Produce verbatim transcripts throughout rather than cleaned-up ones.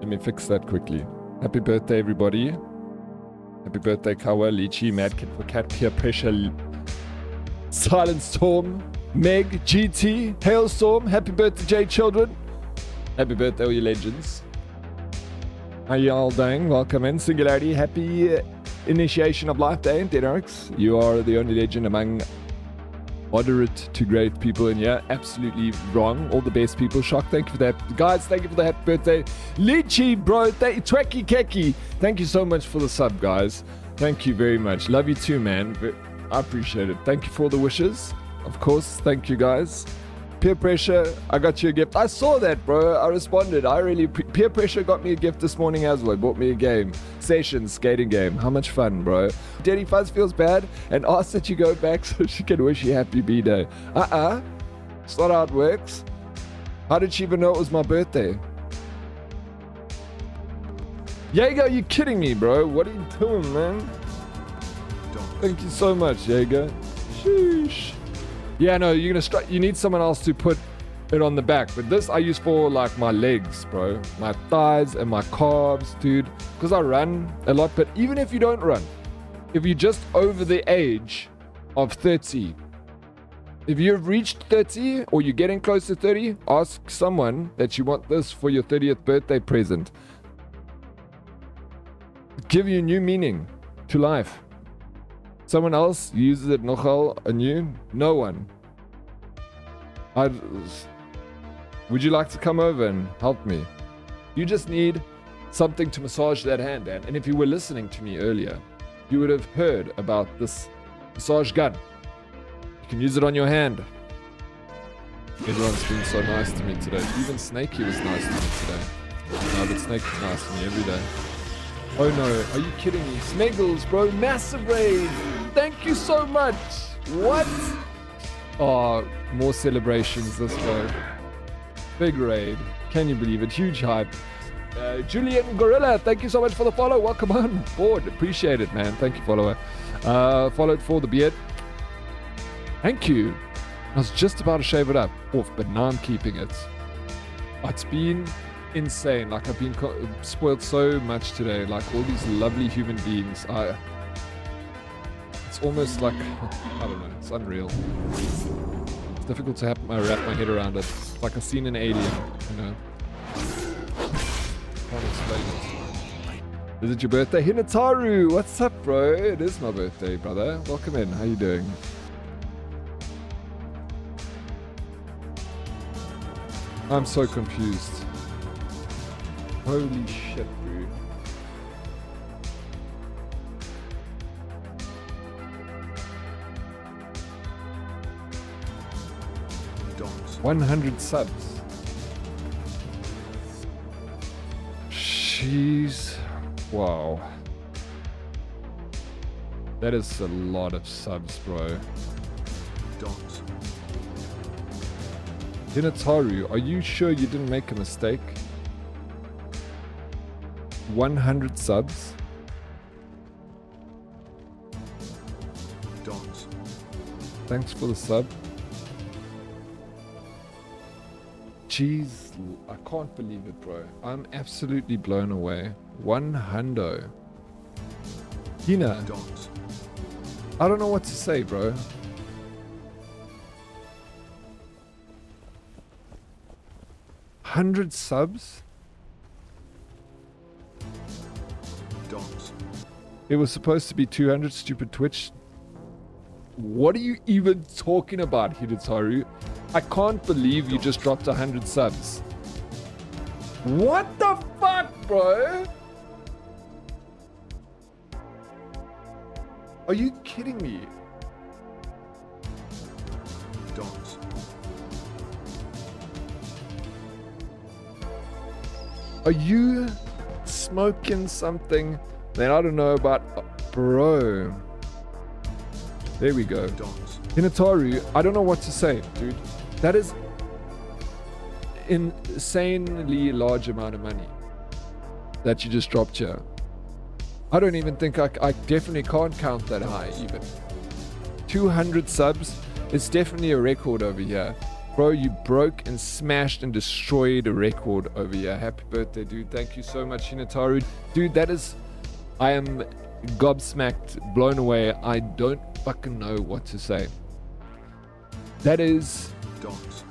Let me fix that quickly. Happy birthday, everybody. Happy birthday, Kawai, Lychee, Madkid for Cat, Peer Pressure, Silent Storm, Meg, G T, Hailstorm. Happy birthday, J Children. Happy birthday, all you legends. Hi, y'all, dang. Welcome in, Singularity. Happy uh, Initiation of Life Day, Dead Oryx. You are the only legend among moderate to great people in here. Absolutely wrong. All the best people. Shock, thank you for that. Guys, thank you for the happy birthday. Lychee, bro. Th Tweki Keki. Thank you so much for the sub, guys. Thank you very much. Love you too, man. I appreciate it. Thank you for the wishes. Of course. Thank you, guys. Peer pressure, I got you a gift. I saw that, bro. I responded. I really pre peer pressure got me a gift this morning as well. Bought me a game. Session skating game. How much fun, bro. Daddy Fuzz feels bad and asks that you go back so she can wish you happy B-Day. Uh-uh. It's not how it works. How did she even know it was my birthday? Jaeger, are you kidding me, bro? What are you doing, man? Thank you so much, Jaeger. Sheesh. Yeah, no, you're gonna str- you need someone else to put it on the back. But this I use for like my legs, bro. My thighs and my calves, dude. Because I run a lot. But even if you don't run, if you're just over the age of thirty, if you've reached thirty or you're getting close to thirty, ask someone that you want this for your thirtieth birthday present. Give you new meaning to life. Someone else uses it nogal and you? No one. I'd, would you like to come over and help me? You just need something to massage that hand, Dan. And if you were listening to me earlier, you would have heard about this massage gun. You can use it on your hand. Everyone's been so nice to me today. Even Snakey was nice to me today. No, but Snakey's nice to me every day. Oh no, are you kidding me? Smeggles, bro, massive raid! Thank you so much! What? Oh, more celebrations this way. Big raid. Can you believe it? Huge hype. Uh, Julian Gorilla, thank you so much for the follow. Welcome on board. Appreciate it, man. Thank you, follower. Uh, followed for the beard. Thank you. I was just about to shave it up off, but now I'm keeping it. Oh, it's been insane. Like, I've been spoiled so much today. Like, all these lovely human beings. I, it's almost like, I don't know, it's unreal. It's difficult to have my, wrap my head around it. It's like I've seen an alien, you know. Can't explain it. Is it your birthday? Hinataru, what's up, bro? It is my birthday, brother. Welcome in. How you doing? I'm so confused. Holy shit, bro. one hundred subs. Jeez. Wow. That is a lot of subs, bro. Hinataru, are you sure you didn't make a mistake? one hundred subs. Don't. Thanks for the sub. Jeez, I can't believe it, bro. I'm absolutely blown away. One hundo. Hina. Don't. I don't know what to say, bro. one hundred subs? It was supposed to be two hundred, stupid Twitch. What are you even talking about, Hidetaru? I can't believe you just dropped one hundred subs. What the fuck, bro? Are you kidding me? Don't. Are you smoking something? Then I don't know about, uh, bro. There we go. Hinataru, I don't know what to say, dude. That is insanely large amount of money that you just dropped here. I don't even think I, I definitely can't count that high even. two hundred subs. It's definitely a record over here. Bro, you broke and smashed and destroyed a record over here. Happy birthday, dude. Thank you so much, Hinataru. Dude, that is... I am gobsmacked, blown away. I don't fucking know what to say. That is... Dogs.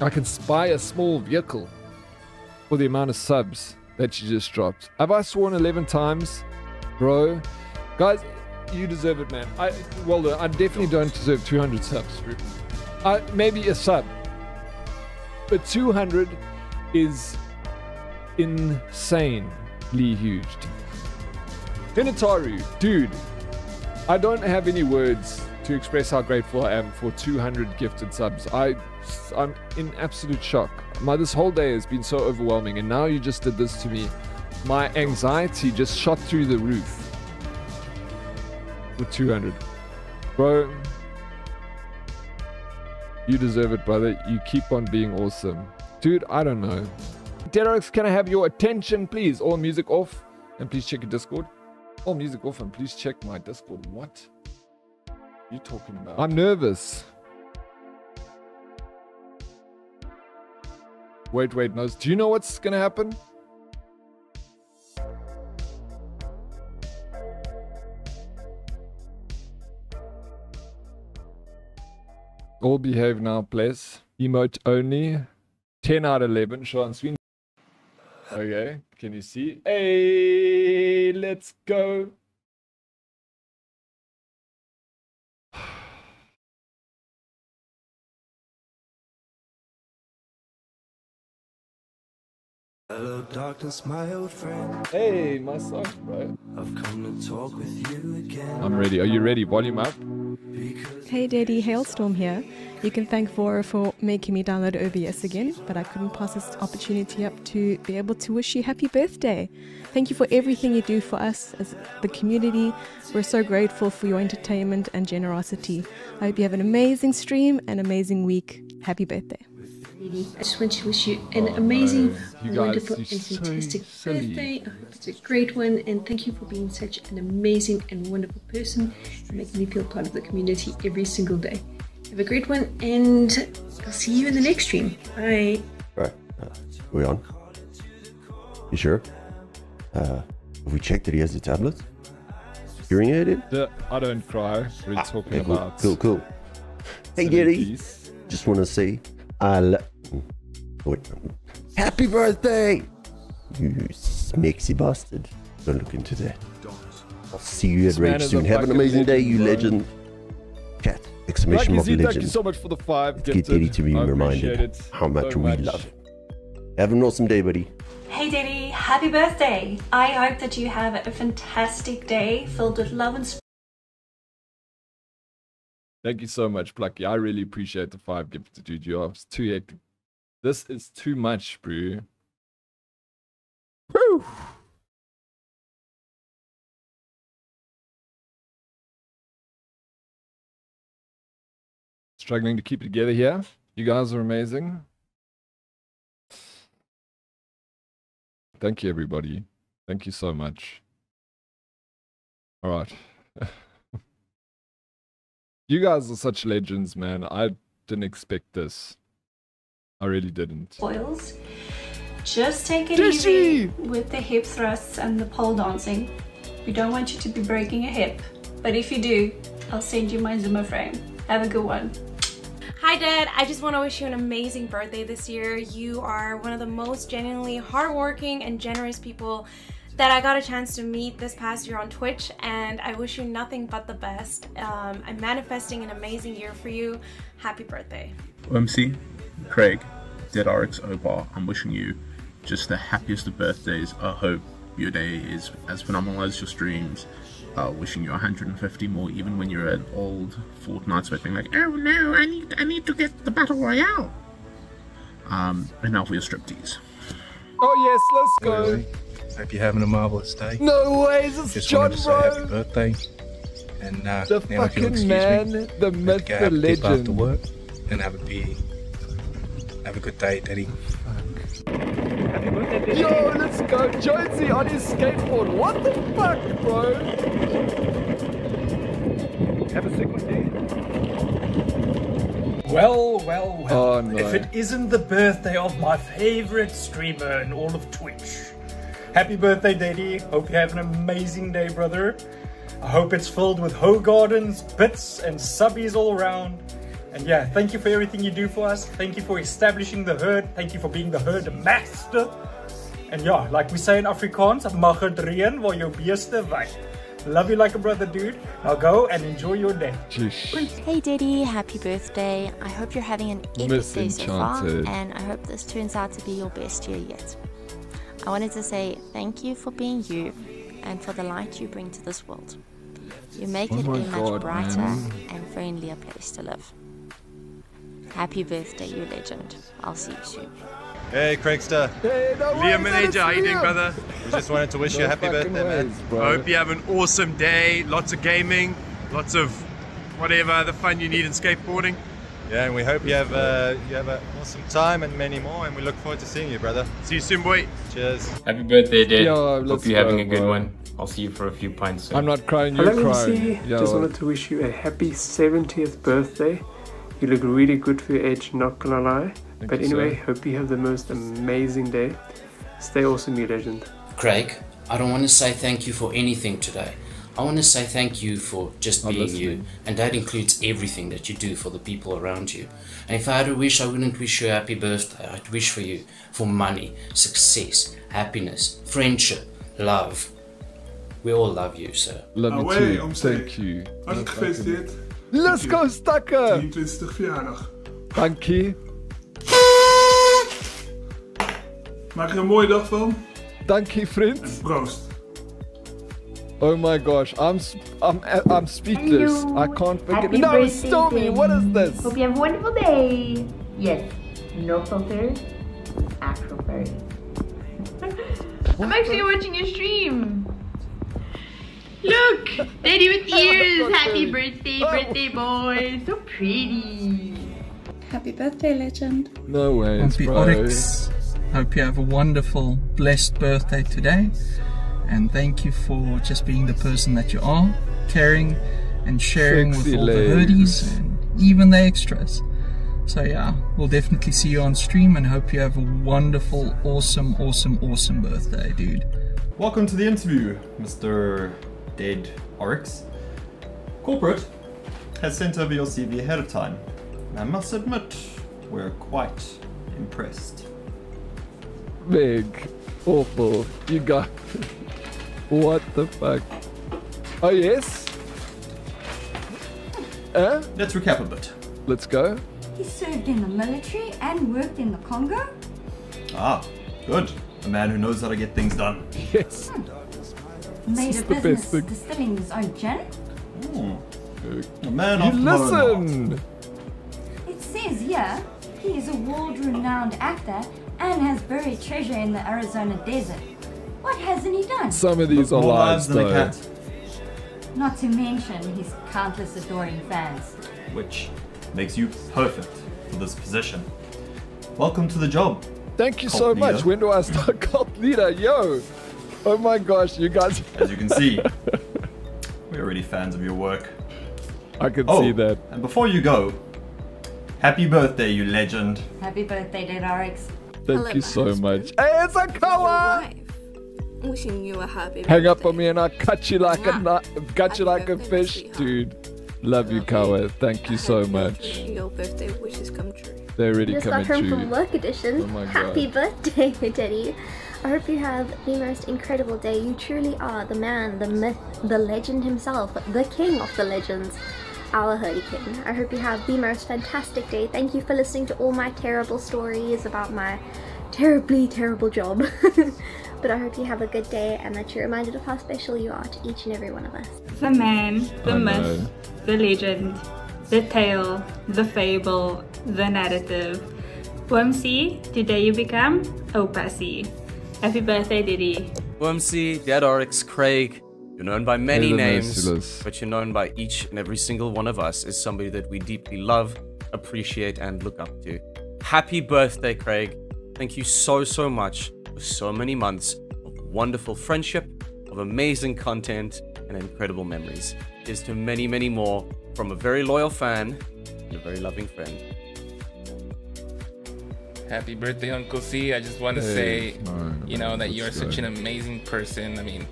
I can spy a small vehicle for the amount of subs that you just dropped. Have I sworn eleven times? Bro. Guys, you deserve it, man. I, well, I definitely don't deserve two hundred subs. Uh, maybe a sub. But two hundred is insanely huge. Hinataru, dude. I don't have any words to express how grateful I am for two hundred gifted subs. I, I'm in absolute shock. My, this whole day has been so overwhelming, and now you just did this to me. My anxiety just shot through the roof. With two hundred. Bro, you deserve it, brother. You keep on being awesome. Dude, I don't know. Dead Oryx, can I have your attention, please? All music off, and please check your Discord. All music off, and please check my Discord. What are you talking about? I'm nervous. Wait, wait, no. Do you know what's going to happen? All behave now, please. Emote only. ten out of eleven. Show on screen. Okay. Can you see? Hey, let's go. Hello, darkness, my old friend. Hey, my socks, bro. I've come to talk with you again. I'm ready. Are you ready? Volume up. Hey Daddy, Hailstorm here. You can thank Vora for making me download O B S again, but I couldn't pass this opportunity up to be able to wish you happy birthday. Thank you for everything you do for us as the community. We're so grateful for your entertainment and generosity. I hope you have an amazing stream and amazing week. Happy birthday. I just want to wish you an oh, amazing, no. you wonderful and fantastic so birthday. I hope it's a great one, and thank you for being such an amazing and wonderful person and making me feel part of the community every single day. Have a great one, and I'll see you in the next stream. Bye. Right. Uh, we on? You sure? Uh, have we checked that he has the tablet? Hearing aided? The, I don't cry. We're ah, talking yeah, cool, about... Cool, cool. Hey, Giddy. Just want to say... I love... Happy birthday! You smexy bastard. Don't look into that. I'll see you at Rage soon. Have an amazing day, you legend. Chat, exclamation mark legend. Thank you so much for the five. Get Daddy to be reminded how much we love him. Have an awesome day, buddy. Hey Daddy, happy birthday. I hope that you have a fantastic day filled with love and spirit. Thank you so much, Plucky. I really appreciate the five gifts, dude. You are too hectic. This is too much, bro. Woo! Struggling to keep it together here. You guys are amazing. Thank you, everybody. Thank you so much. All right. You guys are such legends, man. I didn't expect this. I really didn't. Foils. Just take it easy with the hip thrusts and the pole dancing. We don't want you to be breaking a hip. But if you do, I'll send you my Zuma frame. Have a good one. Hi Dad, I just want to wish you an amazing birthday this year. You are one of the most genuinely hardworking and generous people that I got a chance to meet this past year on Twitch, and I wish you nothing but the best. Um, I'm manifesting an amazing year for you. Happy birthday. Boomsi, Craig, Dead Oryx, Opasi, I'm wishing you just the happiest of birthdays. I hope your day is as phenomenal as your streams. Uh, wishing you one hundred fifty more, even when you're an old Fortnite spectating like, oh no, I need, I need to get the Battle Royale. Um, and now for your striptease. Oh yes, let's go. Really? Hope you're having a marvelous day. No ways, it's just John, bro. Happy birthday, and uh, the now fucking if you'll man, me, the myth, the have legend. A dip after work, and have a beer. Have a good day, Daddy. Happy birthday, Daddy. Yo, let's go, Jonesy on his skateboard. What the fuck, bro? Have a sick one, Daddy. Well, well, well. Oh, no. If it isn't the birthday of my favorite streamer in all of Twitch. Happy birthday, Daddy. Hope you have an amazing day, brother. I hope it's filled with hoe gardens, bits, and subbies all around. And yeah, thank you for everything you do for us. Thank you for establishing the herd. Thank you for being the herd master. And yeah, like we say in Afrikaans, mag het reën waar jou beeste wyn. Love you like a brother, dude. Now go and enjoy your day. Jeez. Hey, Daddy, happy birthday. I hope you're having an epic day so far, and I hope this turns out to be your best year yet. I wanted to say thank you for being you and for the light you bring to this world. You make oh it a God, much brighter man. and friendlier place to live. Happy birthday, you legend. I'll see you soon. Hey, Craigster. Hey, no Liam and A J, how you doing, brother? We just wanted to wish no you a happy birthday, ways, man. Bro. I hope you have an awesome day. Lots of gaming, lots of whatever other fun you need in skateboarding. Yeah, and we hope you have uh, you have an awesome time and many more, and we look forward to seeing you, brother. See you soon, boy. Cheers. Happy birthday, Dad. Yo, hope you're having a good bro. one. I'll see you for a few pints soon. I'm not crying, you're Hello, crying. Hello, just wanted to wish you a happy seventieth birthday. You look really good for your age, not gonna lie. Thank but anyway, so. hope you have the most amazing day. Stay awesome, you legend. Craig, I don't want to say thank you for anything today. I want to say thank you for just being Obviously. you, and that includes everything that you do for the people around you. And if I had a wish, I wouldn't wish you a happy birthday. I'd wish for you for money, success, happiness, friendship, love. We all love you, sir. Love you Away, too. Thank you. Thank you. Let's go, Stacker! Thank you. Maak er een mooie dag van. Thank you, friends. Proost. Oh my gosh, I'm I'm I'm speechless. Hello. I can't forget. Happy no, Stormy, what is this? Hope you have a wonderful day. Yes, no filter, actual fairy. I'm actually watching your stream. Look, Daddy with ears. Happy birthday, birthday boy. So pretty. Happy birthday, legend. No way. Happy Oryx. Hope you have a wonderful, blessed birthday today. And thank you for just being the person that you are, caring and sharing Sexy with all legs. the herdies and even the extras. So yeah, we'll definitely see you on stream and hope you have a wonderful, awesome, awesome, awesome birthday, dude. Welcome to the interview, Mister Dead Oryx. Corporate has sent over your C V ahead of time. And I must admit, we're quite impressed. Big, awful, you got... What the fuck? Oh yes? Uh? Let's recap a bit. Let's go. He served in the military and worked in the Congo. Ah, good. A man who knows how to get things done. Yes. Hmm. Made a business distilling his own gin. Oh. A man after my own heart. It says here, he is a world-renowned actor and has buried treasure in the Arizona desert. What hasn't he done? Some of these are lies, though. Cat. Not to mention his countless adoring fans. Which makes you perfect for this position. Welcome to the job. Thank you so much. When do I start cult leader? Yo! Oh my gosh, you guys. As you can see, we're already fans of your work. I can oh, see that. And before you go, happy birthday, you legend. Happy birthday, Dead Oryx. Thank Hello, you so much. Hey, it's a Kawai! Wishing you a happy Hang birthday. up on me and I'll cut you like nah. a got you like a fish, dude. Love you, Kawai. Thank you so much. Your birthday wishes come true. They're really Just coming true. Just from Luck Edition. Oh my happy God. birthday, Daddy. I hope you have the most incredible day. You truly are the man, the myth, the legend himself, the king of the legends, our Herdy King. I hope you have the most fantastic day. Thank you for listening to all my terrible stories about my terribly terrible job. But I hope you have a good day and that you're reminded of how special you are to each and every one of us. The man, the I myth, know. the legend, the tale, the fable, the narrative. Boomsi, today you become Opasi. Happy birthday, Diddy. Boomsi, Dead Oryx, Craig. You're known by many names, merciless. but you're known by each and every single one of us as somebody that we deeply love, appreciate, and look up to. Happy birthday, Craig. Thank you so, so much. So many months of wonderful friendship, of amazing content, and incredible memories. Here's to many, many more from a very loyal fan and a very loving friend. Happy birthday, Uncle C. I just want to hey, say, man, you know, man, that you're such an amazing person. I mean,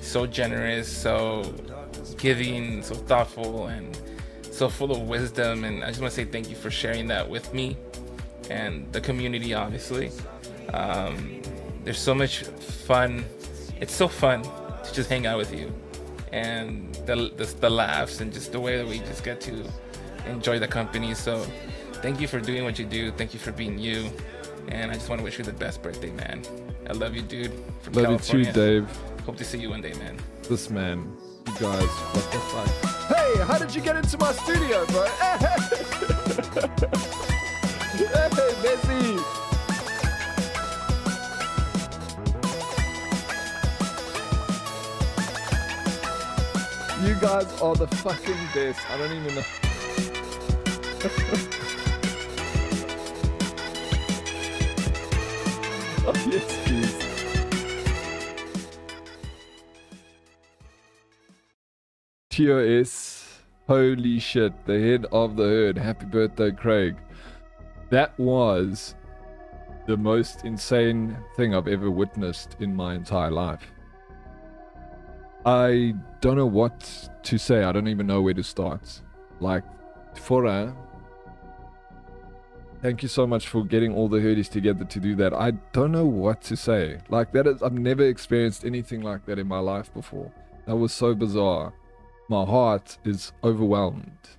so generous, so giving, so thoughtful, and so full of wisdom. And I just want to say thank you for sharing that with me and the community, obviously. Um, there's so much fun. It's so fun to just hang out with you. And the, the, the laughs and just the way that we just get to enjoy the company. So thank you for doing what you do. Thank you for being you. And I just want to wish you the best birthday, man. I love you, dude. From love California. You too, Dave. Hope to see you one day, man. This man, you guys, what the fuck? Hey, how did you get into my studio, bro? Hey, hey Messi. You guys are the fucking best. I don't even know. Oh, yes, please. T O S. Holy shit. The head of the herd. Happy birthday, Craig. That was the most insane thing I've ever witnessed in my entire life. I don't know what to say. I don't even know where to start. Like, Tfora, thank you so much for getting all the herdies together to do that. I don't know what to say. Like, that is, I've never experienced anything like that in my life before. That was so bizarre. My heart is overwhelmed.